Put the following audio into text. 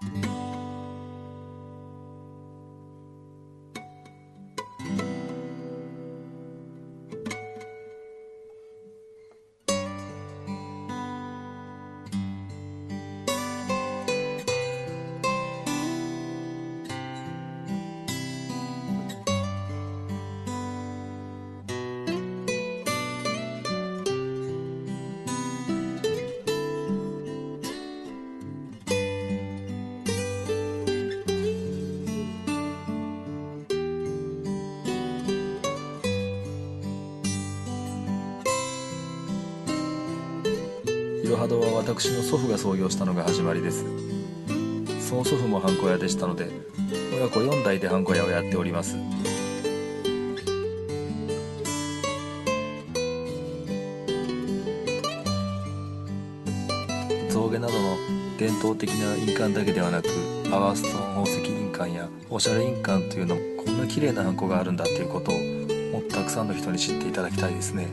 いろは堂は私の祖父が創業したのが始まりです。曽祖父もハンコ屋でしたので、親子4代でハンコ屋をやっております。象牙などの伝統的な印鑑だけではなく、パワーストーン宝石印鑑やおしゃれ印鑑というのも、こんな綺麗なハンコがあるんだということをもっとたくさんの人に知っていただきたいですね。